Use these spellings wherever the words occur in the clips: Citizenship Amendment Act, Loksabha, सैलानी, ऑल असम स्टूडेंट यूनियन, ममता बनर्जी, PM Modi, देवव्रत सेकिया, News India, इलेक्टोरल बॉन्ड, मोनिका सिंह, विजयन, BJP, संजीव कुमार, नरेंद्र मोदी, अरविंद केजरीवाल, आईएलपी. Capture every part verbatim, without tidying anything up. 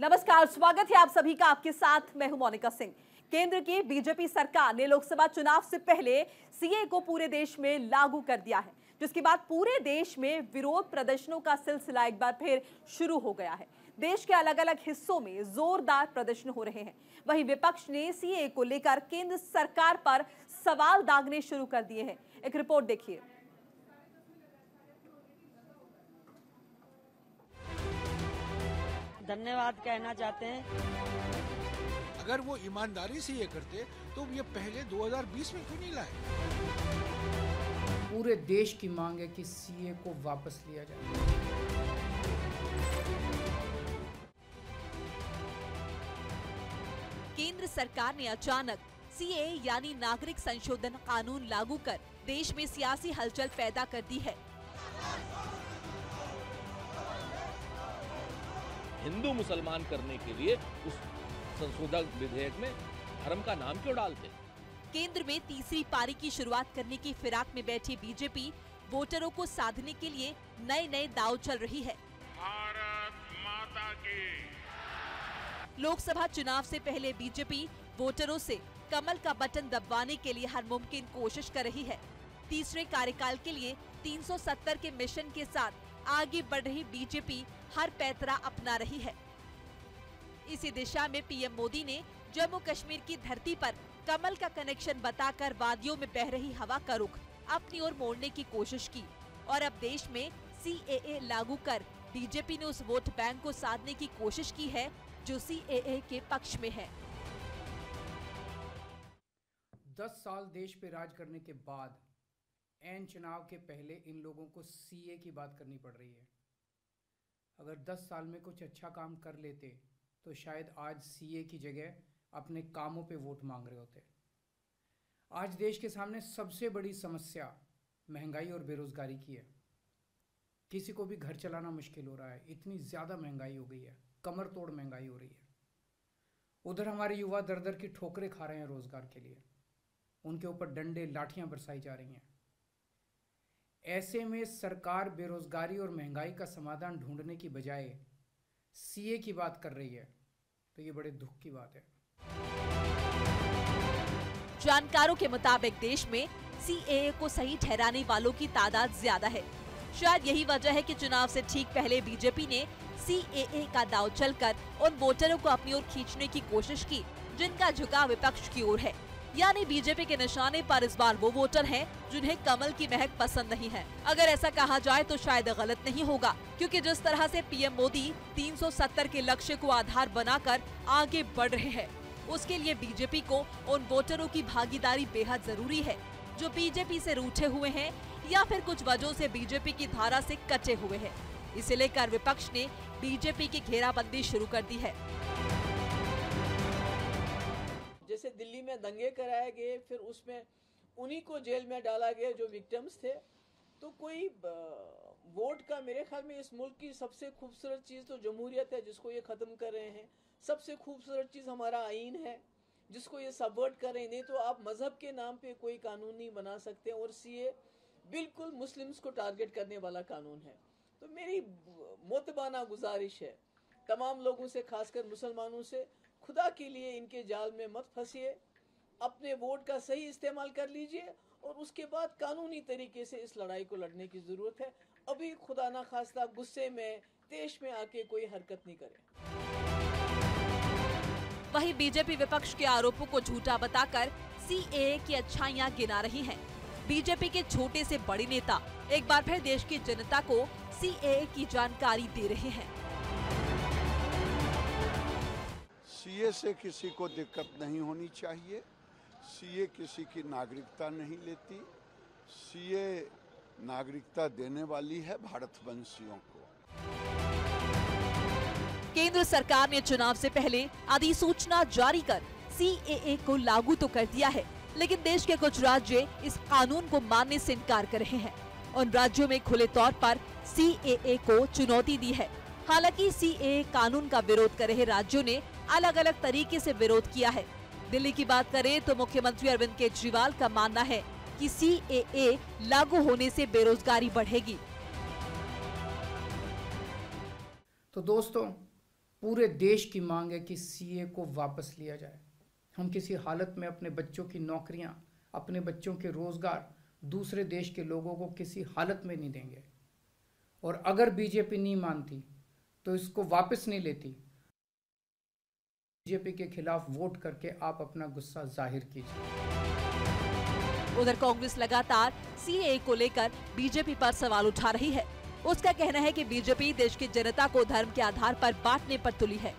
नमस्कार, स्वागत है आप सभी का। आपके साथ मैं हूं मोनिका सिंह। केंद्र की बीजेपी सरकार ने लोकसभा चुनाव से पहले सीए को पूरे देश में लागू कर दिया है, जिसके बाद पूरे देश में विरोध प्रदर्शनों का सिलसिला एक बार फिर शुरू हो गया है। देश के अलग अलग हिस्सों में जोरदार प्रदर्शन हो रहे हैं। वहीं विपक्ष ने सीए को लेकर केंद्र सरकार पर सवाल दागने शुरू कर दिए हैं। एक रिपोर्ट देखिए। धन्यवाद कहना चाहते हैं। अगर वो ईमानदारी से ये करते तो ये पहले दो हज़ार बीस में क्यों नहीं लाए। पूरे देश की मांग है कि सीए को वापस लिया जाए। केंद्र सरकार ने अचानक सीए यानी नागरिक संशोधन कानून लागू कर देश में सियासी हलचल पैदा कर दी है। हिंदू मुसलमान करने के लिए उस संशोधन विधेयक में धर्म का नाम क्यों डालते। केंद्र में तीसरी पारी की शुरुआत करने की फिराक में बैठी बीजेपी वोटरों को साधने के लिए नए नए दांव चल रही है। भारत माता की। लोकसभा चुनाव से पहले बीजेपी वोटरों से कमल का बटन दबवाने के लिए हर मुमकिन कोशिश कर रही है। तीसरे कार्यकाल के लिए तीन सौ सत्तर के मिशन के साथ आगे बढ़ रही बीजेपी हर पैतरा अपना रही है। इसी दिशा में पीएम मोदी ने जम्मू कश्मीर की धरती पर कमल का कनेक्शन बताकर वादियों में बह रही हवा का रुख अपनी ओर मोड़ने की कोशिश की और अब देश में सीएए लागू कर बीजेपी ने उस वोट बैंक को साधने की कोशिश की है जो सीएए के पक्ष में है। दस साल देश पे राज करने के बाद एन चुनाव के पहले इन लोगों को सीए की बात करनी पड़ रही है। अगर दस साल में कुछ अच्छा काम कर लेते तो शायद आज सीए की जगह अपने कामों पे वोट मांग रहे होते। आज देश के सामने सबसे बड़ी समस्या महंगाई और बेरोजगारी की है। किसी को भी घर चलाना मुश्किल हो रहा है, इतनी ज़्यादा महंगाई हो गई है, कमर तोड़ महंगाई हो रही है। उधर हमारे युवा दर दर की ठोकरें खा रहे हैं रोजगार के लिए, उनके ऊपर डंडे लाठियाँ बरसाई जा रही हैं। ऐसे में सरकार बेरोजगारी और महंगाई का समाधान ढूंढने की बजाय सीए की बात कर रही है, तो ये बड़े दुख की बात है। जानकारों के मुताबिक देश में सीए को सही ठहराने वालों की तादाद ज्यादा है। शायद यही वजह है कि चुनाव से ठीक पहले बीजेपी ने सीए का दांव चलकर उन वोटरों को अपनी ओर खींचने की कोशिश की जिनका झुकाव विपक्ष की ओर है। यानी बीजेपी के निशाने पर इस बार वो वोटर हैं जिन्हें कमल की महक पसंद नहीं है। अगर ऐसा कहा जाए तो शायद गलत नहीं होगा, क्योंकि जिस तरह से पीएम मोदी तीन सौ सत्तर के लक्ष्य को आधार बनाकर आगे बढ़ रहे हैं, उसके लिए बीजेपी को उन वोटरों की भागीदारी बेहद जरूरी है जो बीजेपी से रूठे हुए हैं या फिर कुछ वजहों से बीजेपी की धारा से कटे हुए है। इसे लेकर विपक्ष ने बीजेपी की घेराबंदी शुरू कर दी है। जैसे दिल्ली में दंगे कराए गए, फिर उसमें उन्हीं को जेल में डाला गया जो विक्टिम्स थे। तो कोई वोट का, मेरे ख्याल में इस मुल्क की सबसे खूबसूरत चीज़ तो जमहूरियत है, जिसको ये ख़त्म कर रहे हैं। सबसे खूबसूरत चीज़ हमारा आइन है, जिसको ये सबवर्ट कर रहे हैं। नहीं तो आप मज़हब के नाम पे कोई कानून नहीं बना सकते, और सीए बिल्कुल मुस्लिम्स को टारगेट करने वाला कानून है। तो मेरी मोतबाना गुजारिश है तमाम लोगों से, खासकर मुसलमानों से, खुदा के लिए इनके जाल में मत फंसिए। अपने वोट का सही इस्तेमाल कर लीजिए और उसके बाद कानूनी तरीके से इस लड़ाई को लड़ने की ज़रूरत है। अभी खुदा ना खास्ता गुस्से में, तेज में आके कोई हरकत नहीं करे। वहीं बीजेपी विपक्ष के आरोपों को झूठा बताकर सीएए की अच्छाइयां गिना रही है। बीजेपी के छोटे से बड़े नेता एक बार फिर देश की जनता को सीएए की जानकारी दे रहे हैं। सीए से किसी को दिक्कत नहीं होनी चाहिए। सीए किसी की नागरिकता नहीं लेती। सीए नागरिकता देने वाली है भारतवंशियों को। केंद्र सरकार ने चुनाव से पहले अधिसूचना जारी कर सीएए को लागू तो कर दिया है, लेकिन देश के कुछ राज्य इस कानून को मानने से इनकार कर रहे हैं। उन राज्यों में खुले तौर पर सीएए को चुनौती दी है। हालांकि सीएए कानून का विरोध कर रहे राज्यों ने अलग अलग तरीके से विरोध किया है। दिल्ली की बात करें तो मुख्यमंत्री अरविंद केजरीवाल का मानना है कि सीएए लागू होने से बेरोजगारी बढ़ेगी। तो दोस्तों, पूरे देश की मांग है कि सीए को वापस लिया जाए। हम किसी हालत में अपने बच्चों की नौकरियां, अपने बच्चों के रोज़गार दूसरे देश के लोगों को किसी हालत में नहीं देंगे। और अगर बीजेपी नहीं मानती तो इसको वापस नहीं लेती। बीजेपी के खिलाफ वोट करके आप अपना गुस्सा जाहिर कीजिए। उधर कांग्रेस लगातार सीए को लेकर बीजेपी पर सवाल उठा रही है। उसका कहना है कि बीजेपी देश की जनता को धर्म के आधार पर बांटने पर तुली है।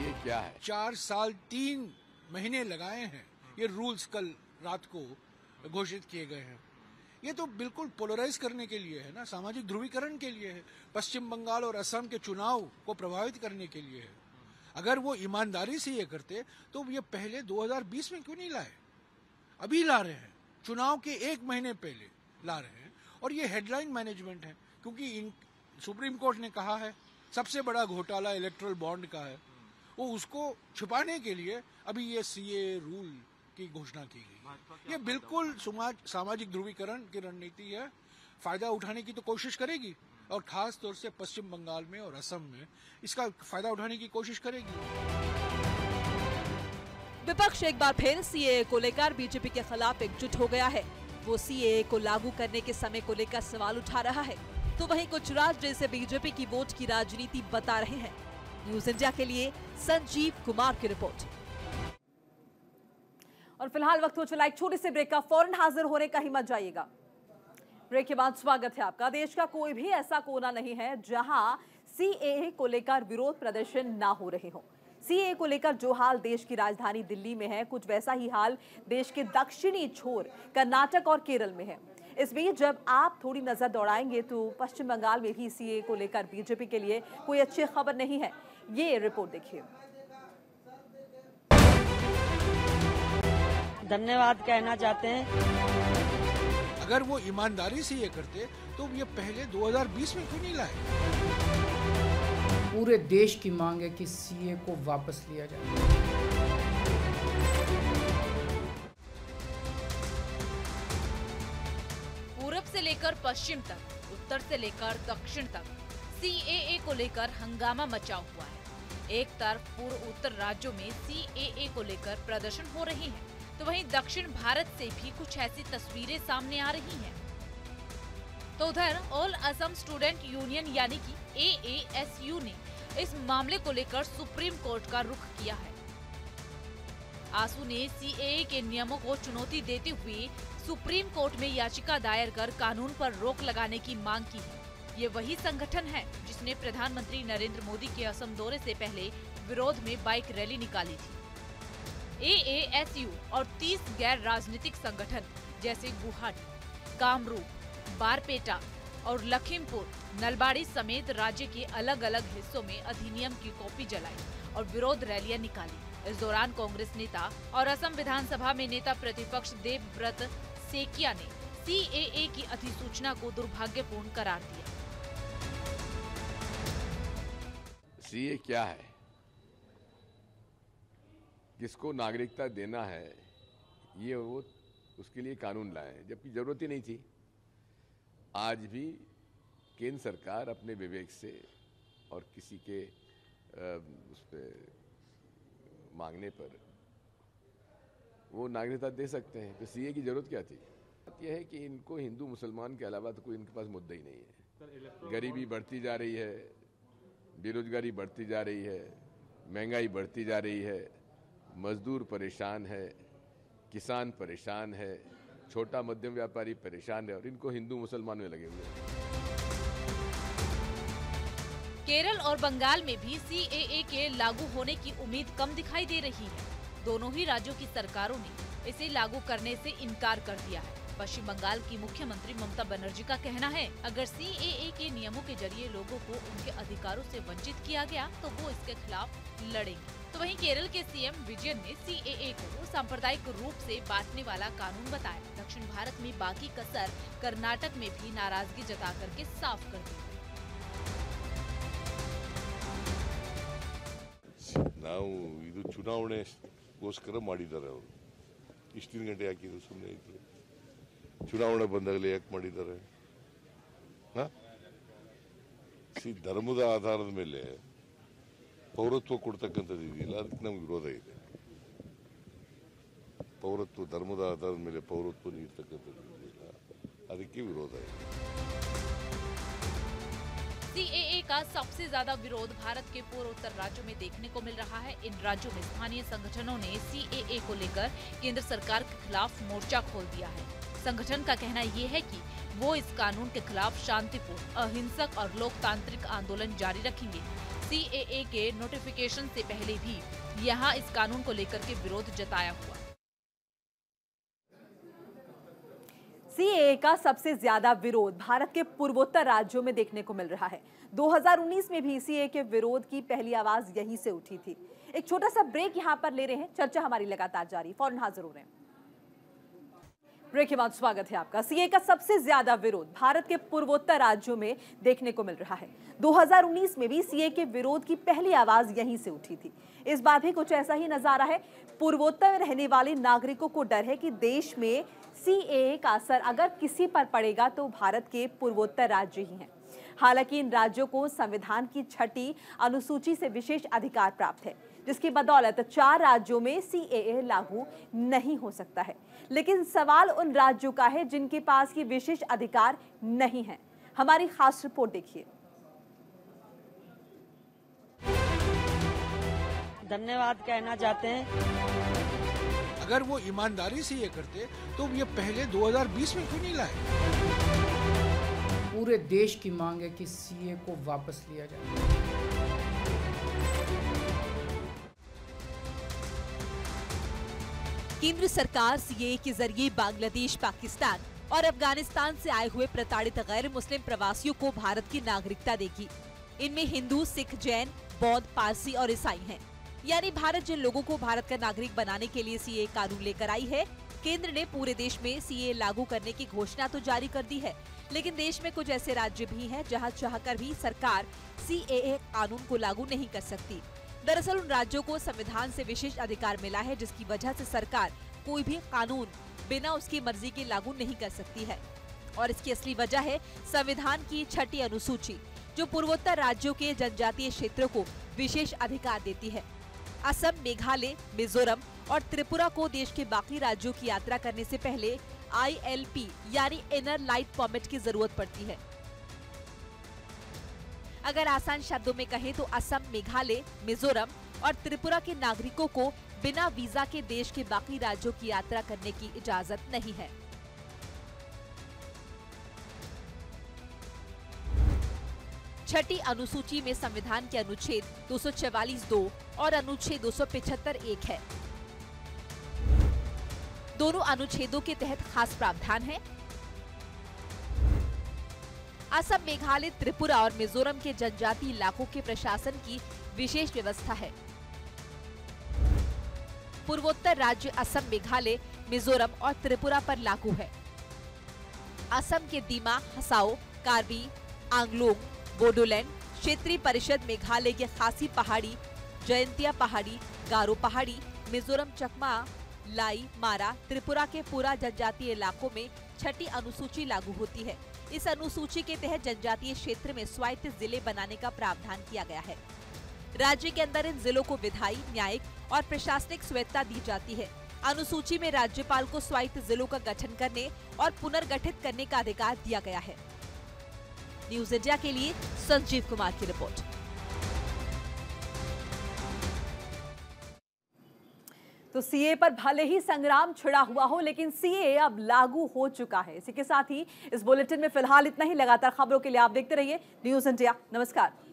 ये क्या है? चार साल तीन महीने लगाए हैं। ये रूल्स कल रात को घोषित किए गए हैं। ये तो बिल्कुल पोलराइज करने के लिए है ना, सामाजिक ध्रुवीकरण के लिए है, पश्चिम बंगाल और असम के चुनाव को प्रभावित करने के लिए है। अगर वो ईमानदारी से ये करते तो ये पहले दो हज़ार बीस में क्यों नहीं लाए? अभी ला रहे हैं, चुनाव के एक महीने पहले ला रहे हैं। और ये हेडलाइन मैनेजमेंट है, क्योंकि सुप्रीम कोर्ट ने कहा है सबसे बड़ा घोटाला इलेक्ट्रल बॉन्ड का है। वो उसको छुपाने के लिए अभी ये सीए रूल की घोषणा की गई। ये बिल्कुल सामाजिक ध्रुवीकरण की रणनीति है। फायदा उठाने की तो कोशिश करेगी, और खास तौर से पश्चिम बंगाल में और असम में इसका फायदा उठाने की कोशिश करेगी। विपक्ष एक बार फिर सीए को लेकर बीजेपी के खिलाफ एकजुट हो गया है। वो सीए को लागू करने के समय को लेकर सवाल उठा रहा है, तो वहीं कुछ राज्य इसे बीजेपी की वोट की राजनीति बता रहे हैं। न्यूज इंडिया के लिए संजीव कुमार की रिपोर्ट। और फिलहाल वक्त हो चला एक छोटे से ब्रेक का, फौरन हाजिर होने का ही मत जाइएगा। ब्रेक के बाद स्वागत है आपका। देश का कोई भी ऐसा कोना नहीं है जहां सीए को लेकर विरोध प्रदर्शन ना हो रहे हो। सीए को लेकर जो हाल देश की राजधानी दिल्ली में है, कुछ वैसा ही हाल देश के दक्षिणी छोर कर्नाटक और केरल में है। इस बीच जब आप थोड़ी नजर दौड़ाएंगे तो पश्चिम बंगाल में भी सीए को लेकर बीजेपी के लिए कोई अच्छी खबर नहीं है। ये रिपोर्ट देखिए। धन्यवाद कहना चाहते हैं। अगर वो ईमानदारी से ये करते तो ये पहले दो हज़ार बीस में क्यों नहीं लाए? पूरे देश की मांग है कि सीए को वापस लिया जाए। पूरब से लेकर पश्चिम तक, उत्तर से लेकर दक्षिण तक सीएए को लेकर हंगामा मचा हुआ है। एक तरफ पूर्व उत्तर राज्यों में सीएए को लेकर प्रदर्शन हो रहे हैं, तो वहीं दक्षिण भारत से भी कुछ ऐसी तस्वीरें सामने आ रही हैं। तो उधर ऑल असम स्टूडेंट यूनियन यानी कि ए ए एस यू ने इस मामले को लेकर सुप्रीम कोर्ट का रुख किया है। आसू ने सीएए के नियमों को चुनौती देते हुए सुप्रीम कोर्ट में याचिका दायर कर कानून पर रोक लगाने की मांग की है। ये वही संगठन है जिसने प्रधानमंत्री नरेंद्र मोदी के असम दौरे से पहले विरोध में बाइक रैली निकाली थी। ए ए एस यू और तीस गैर राजनीतिक संगठन जैसे गुवाहाटी, कामरूप, बारपेटा और लखीमपुर नलबाड़ी समेत राज्य के अलग अलग हिस्सों में अधिनियम की कॉपी जलाई और विरोध रैलियां निकाली। इस दौरान कांग्रेस नेता और असम विधानसभा में नेता प्रतिपक्ष देवव्रत सेकिया ने सीएए की अधिसूचना को दुर्भाग्यपूर्ण करार दिया। सीए क्या है, किसको नागरिकता देना है, ये वो उसके लिए कानून लाए, जबकि जरूरत ही नहीं थी। आज भी केंद्र सरकार अपने विवेक से और किसी के उस पे मांगने पर वो नागरिकता दे सकते हैं, तो सीए की जरूरत क्या थी? बात यह है कि इनको हिंदू मुसलमान के अलावा तो कोई इनके पास मुद्दा ही नहीं है। गरीबी बढ़ती जा रही है, बेरोजगारी बढ़ती जा रही है, महंगाई बढ़ती जा रही है, मजदूर परेशान है, किसान परेशान है, छोटा मध्यम व्यापारी परेशान है, और इनको हिंदू मुसलमान में लगे हुए हैं। केरल और बंगाल में भी सीएए के लागू होने की उम्मीद कम दिखाई दे रही है। दोनों ही राज्यों की सरकारों ने इसे लागू करने से इनकार कर दिया है। पश्चिम बंगाल की मुख्यमंत्री ममता बनर्जी का कहना है, अगर सीएए के नियमों के जरिए लोगों को उनके अधिकारों से वंचित किया गया तो वो इसके खिलाफ लड़ेंगे। तो वहीं केरल के सीएम विजयन ने सीएए को सांप्रदायिक रूप से बांटने वाला कानून बताया। दक्षिण भारत में बाकी कसर कर्नाटक में भी नाराजगी जता करके साफ कर दी। ನಾವು ಇದು ಚುನಾವಣೆಗೋಸ್ಕರ ಮಾಡಿದ್ದಾರೆ ಅವರು ಇಷ್ಟು ದಿನ ಗಂಟೆ ಹಾಕಿದ್ರು ಸುಮ್ಮನೆ ಇದ್ರು ಚುನಾವಣೆ ಬಂದಾಗಲೇ ಯಾಕೆ ಮಾಡಿದ್ದಾರೆ? ಸಿ ಧರ್ಮದ ಆಧಾರದ ಮೇಲೆ ಪೌರತ್ವ ಕೊಡ್ತಕ್ಕಂತದ್ದು ಇದೆಯಲ್ಲ ಅದಕ್ಕೆ ನಮಗೆ ವಿರೋಧ ಇದೆ. ಪೌರತ್ವ ಧರ್ಮದ ಆಧಾರದ ಮೇಲೆ ಪೌರತ್ವ ನೀಡ್ತಕ್ಕಂಥದ್ದು ಇದೆಯಲ್ಲ ಅದಕ್ಕೆ ವಿರೋಧ ಇದೆ. सीएए का सबसे ज्यादा विरोध भारत के पूर्वोत्तर राज्यों में देखने को मिल रहा है. इन राज्यों में स्थानीय संगठनों ने सीएए को लेकर केंद्र सरकार के खिलाफ मोर्चा खोल दिया है. संगठन का कहना यह है कि वो इस कानून के खिलाफ शांतिपूर्ण, अहिंसक और लोकतांत्रिक आंदोलन जारी रखेंगे. सीएए के नोटिफिकेशन से पहले भी यहाँ इस कानून को लेकर के विरोध जताया हुआ. सीएए का सबसे ज्यादा विरोध भारत के पूर्वोत्तर राज्यों में देखने को मिल रहा है. दो हज़ार उन्नीस में भी सीएए के विरोध की पहली आवाज यहीं से उठी थी. एक छोटा सा ब्रेक यहां पर ले रहे हैं, चर्चा हमारी लगातार जारी, फौरन हाजिर हो रहे हैं. ब्रेक के बाद स्वागत है आपका. सीएए का सबसे ज्यादा विरोध भारत के पूर्वोत्तर राज्यों में देखने को मिल रहा है. दो हज़ार उन्नीस में भी सीएए के विरोध की पहली आवाज यहीं से उठी थी. इस बार भी कुछ ऐसा ही नजारा है. पूर्वोत्तर में रहने वाले नागरिकों को डर है कि देश में सीएए का असर अगर किसी पर पड़ेगा तो भारत के पूर्वोत्तर राज्य ही हैं. हालांकि इन राज्यों को संविधान की छठी अनुसूची से विशेष अधिकार प्राप्त है, जिसकी बदौलत चार राज्यों में सीएए लागू नहीं हो सकता है. लेकिन सवाल उन राज्यों का है जिनके पास ये विशेष अधिकार नहीं है. हमारी खास रिपोर्ट देखिए. धन्यवाद कहना चाहते हैं. अगर वो ईमानदारी से ये करते तो ये पहले दो हज़ार बीस में क्यों नहीं लाए. पूरे देश की मांग है कि सीए को वापस लिया जाए. केंद्र सरकार सीए के जरिए बांग्लादेश, पाकिस्तान और अफगानिस्तान से आए हुए प्रताड़ित गैर मुस्लिम प्रवासियों को भारत की नागरिकता देगी. इनमें हिंदू, सिख, जैन, बौद्ध, पारसी और ईसाई हैं. यानी भारत जिन लोगों को भारत का नागरिक बनाने के लिए सीए कानून लेकर आई है, केंद्र ने पूरे देश में सीए लागू करने की घोषणा तो जारी कर दी है. लेकिन देश में कुछ ऐसे राज्य भी हैं जहां चाहकर भी सरकार सीए कानून को लागू नहीं कर सकती. दरअसल उन राज्यों को संविधान से विशेष अधिकार मिला है, जिसकी वजह से सरकार कोई भी कानून बिना उसकी मर्जी के लागू नहीं कर सकती है. और इसकी असली वजह है संविधान की छठी अनुसूची, जो पूर्वोत्तर राज्यों के जनजातीय क्षेत्रों को विशेष अधिकार देती है. असम, मेघालय, मिजोरम और त्रिपुरा को देश के बाकी राज्यों की यात्रा करने से पहले आईएलपी यानी इनर लाइट परमिट की जरूरत पड़ती है. अगर आसान शब्दों में कहें तो असम, मेघालय, मिजोरम और त्रिपुरा के नागरिकों को बिना वीजा के देश के बाकी राज्यों की यात्रा करने की इजाजत नहीं है. छठी अनुसूची में संविधान के अनुच्छेद दो सौ चवालीस दो और अनुच्छेद दो सौ पचहत्तर एक है. दोनों अनुच्छेदों के तहत खास प्रावधान है. असम, मेघालय, त्रिपुरा और मिजोरम के जनजातीय इलाकों के प्रशासन की विशेष व्यवस्था है. पूर्वोत्तर राज्य असम, मेघालय, मिजोरम और त्रिपुरा पर लागू है. असम के दीमा, हसाओ, कार्बी, आंगलोंग, बोडोलैंड क्षेत्रीय परिषद, मेघालय के खासी पहाड़ी, जयंतिया पहाड़ी, गारो पहाड़ी, मिजोरम चकमा, लाई, मारा, त्रिपुरा के पूरा जनजातीय इलाकों में छठी अनुसूची लागू होती है. इस अनुसूची के तहत जनजातीय क्षेत्र में स्वायत्त जिले बनाने का प्रावधान किया गया है. राज्य के अंदर इन जिलों को विधायी, न्यायिक और प्रशासनिक स्वायत्ता दी जाती है. अनुसूची में राज्यपाल को स्वायत्त जिलों का गठन करने और पुनर्गठित करने का अधिकार दिया गया है. न्यूज इंडिया के लिए संजीव कुमार की रिपोर्ट. तो सीए पर भले ही संग्राम छिड़ा हुआ हो, लेकिन सीए अब लागू हो चुका है. इसी के साथ ही इस बुलेटिन में फिलहाल इतना ही. लगातार खबरों के लिए आप देखते रहिए न्यूज इंडिया. नमस्कार.